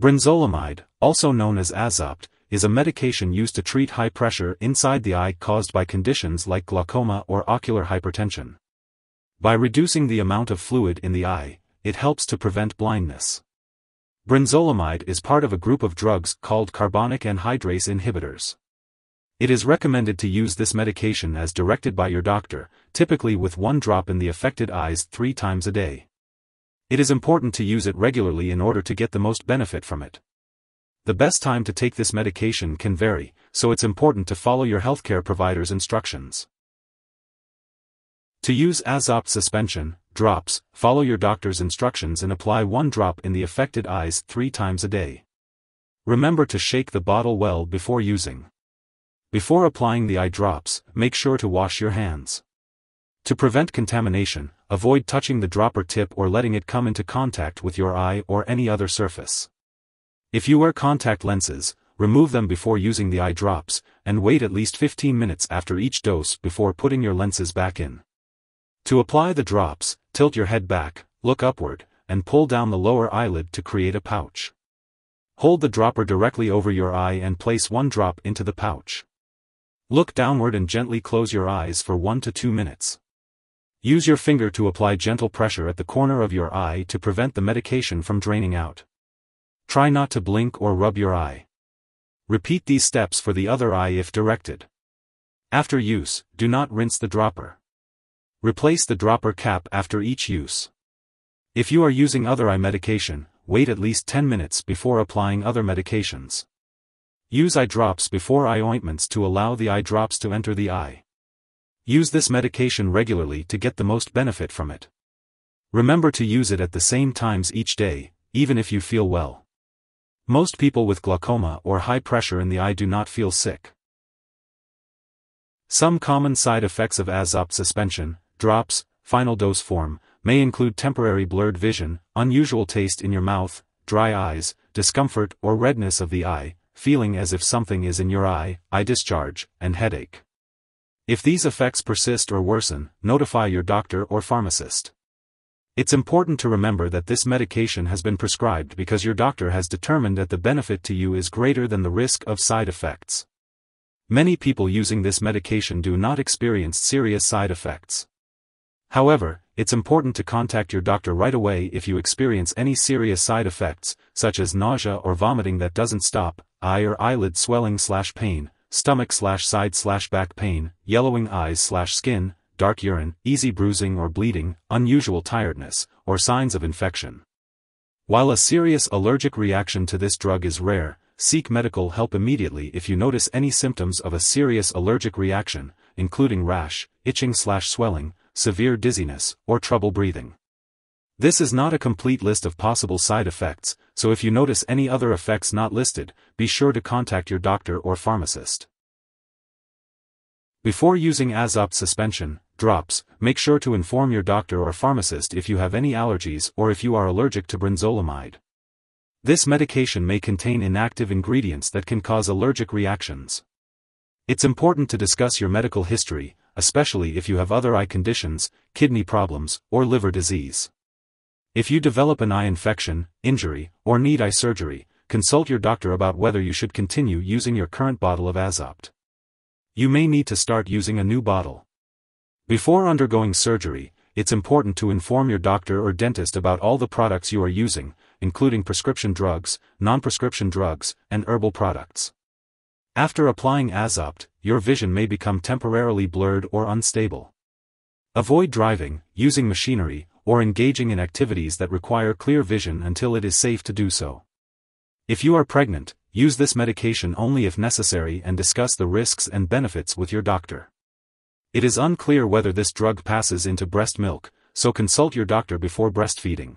Brinzolamide, also known as Azopt, is a medication used to treat high pressure inside the eye caused by conditions like glaucoma or ocular hypertension. By reducing the amount of fluid in the eye, it helps to prevent blindness. Brinzolamide is part of a group of drugs called carbonic anhydrase inhibitors. It is recommended to use this medication as directed by your doctor, typically with one drop in the affected eyes 3 times a day. It is important to use it regularly in order to get the most benefit from it. The best time to take this medication can vary, so it's important to follow your healthcare provider's instructions. To use Azopt suspension, drops, follow your doctor's instructions and apply 1 drop in the affected eyes 3 times a day. Remember to shake the bottle well before using. Before applying the eye drops, make sure to wash your hands. To prevent contamination, avoid touching the dropper tip or letting it come into contact with your eye or any other surface. If you wear contact lenses, remove them before using the eye drops, and wait at least 15 minutes after each dose before putting your lenses back in. To apply the drops, tilt your head back, look upward, and pull down the lower eyelid to create a pouch. Hold the dropper directly over your eye and place 1 drop into the pouch. Look downward and gently close your eyes for 1 to 2 minutes. Use your finger to apply gentle pressure at the corner of your eye to prevent the medication from draining out. Try not to blink or rub your eye. Repeat these steps for the other eye if directed. After use, do not rinse the dropper. Replace the dropper cap after each use. If you are using other eye medication, wait at least 10 minutes before applying other medications. Use eye drops before eye ointments to allow the eye drops to enter the eye. Use this medication regularly to get the most benefit from it. Remember to use it at the same times each day, even if you feel well. Most people with glaucoma or high pressure in the eye do not feel sick. Some common side effects of Azopt suspension, drops, final dose form, may include temporary blurred vision, unusual taste in your mouth, dry eyes, discomfort or redness of the eye, feeling as if something is in your eye discharge, and headache. If these effects persist or worsen, notify your doctor or pharmacist. It's important to remember that this medication has been prescribed because your doctor has determined that the benefit to you is greater than the risk of side effects. Many people using this medication do not experience serious side effects. However, it's important to contact your doctor right away if you experience any serious side effects, such as nausea or vomiting that doesn't stop, eye or eyelid swelling/pain. Stomach/side/back pain, yellowing eyes/skin, dark urine, easy bruising or bleeding, unusual tiredness, or signs of infection. While a serious allergic reaction to this drug is rare, seek medical help immediately if you notice any symptoms of a serious allergic reaction, including rash, itching/swelling, severe dizziness, or trouble breathing. This is not a complete list of possible side effects, so if you notice any other effects not listed, be sure to contact your doctor or pharmacist. Before using Azopt suspension, drops, make sure to inform your doctor or pharmacist if you have any allergies or if you are allergic to brinzolamide. This medication may contain inactive ingredients that can cause allergic reactions. It's important to discuss your medical history, especially if you have other eye conditions, kidney problems, or liver disease. If you develop an eye infection, injury, or need eye surgery, consult your doctor about whether you should continue using your current bottle of Azopt. You may need to start using a new bottle. Before undergoing surgery, it's important to inform your doctor or dentist about all the products you are using, including prescription drugs, non-prescription drugs, and herbal products. After applying Azopt, your vision may become temporarily blurred or unstable. Avoid driving, using machinery, or engaging in activities that require clear vision until it is safe to do so. If you are pregnant, use this medication only if necessary and discuss the risks and benefits with your doctor. It is unclear whether this drug passes into breast milk, so consult your doctor before breastfeeding.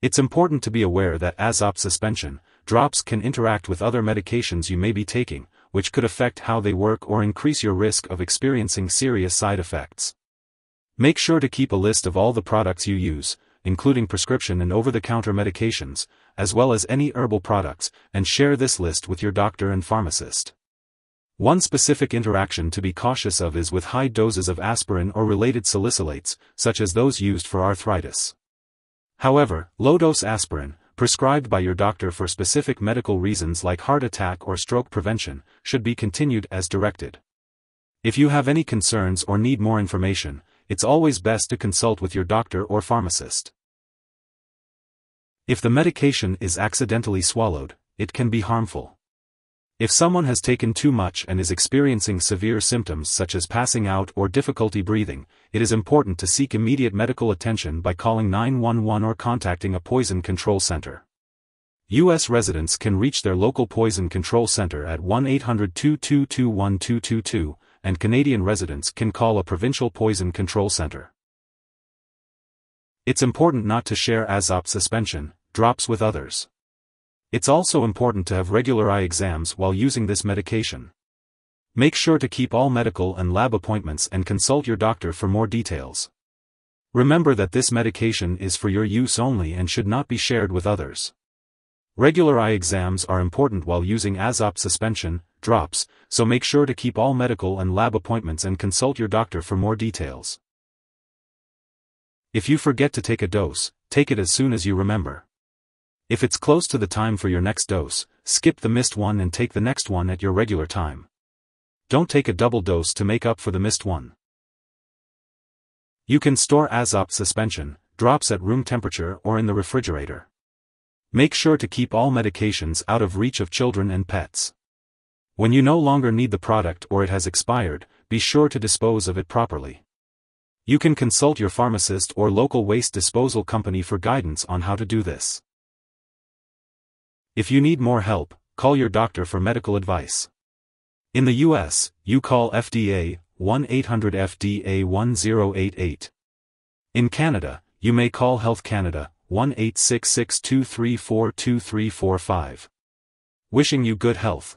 It's important to be aware that Azopt suspension, drops can interact with other medications you may be taking, which could affect how they work or increase your risk of experiencing serious side effects. Make sure to keep a list of all the products you use, including prescription and over-the-counter medications, as well as any herbal products, and share this list with your doctor and pharmacist. One specific interaction to be cautious of is with high doses of aspirin or related salicylates, such as those used for arthritis. However, low-dose aspirin, prescribed by your doctor for specific medical reasons like heart attack or stroke prevention, should be continued as directed. If you have any concerns or need more information, it's always best to consult with your doctor or pharmacist. If the medication is accidentally swallowed, it can be harmful. If someone has taken too much and is experiencing severe symptoms such as passing out or difficulty breathing, it is important to seek immediate medical attention by calling 911 or contacting a poison control center. U.S. residents can reach their local poison control center at 1-800-222-1222, and Canadian residents can call a provincial poison control center. It's important not to share Azopt suspension drops with others. It's also important to have regular eye exams while using this medication. Make sure to keep all medical and lab appointments and consult your doctor for more details. Remember that this medication is for your use only and should not be shared with others. Regular eye exams are important while using Azopt suspension drops, so make sure to keep all medical and lab appointments and consult your doctor for more details. If you forget to take a dose, take it as soon as you remember. If it's close to the time for your next dose, skip the missed one and take the next one at your regular time. Don't take a double dose to make up for the missed one. You can store Azopt suspension drops at room temperature or in the refrigerator. Make sure to keep all medications out of reach of children and pets. When you no longer need the product or it has expired, be sure to dispose of it properly. You can consult your pharmacist or local waste disposal company for guidance on how to do this. If you need more help, call your doctor for medical advice. In the U.S., you call FDA 1-800-FDA-1088. In Canada, you may call Health Canada 1-866-234-2345. Wishing you good health.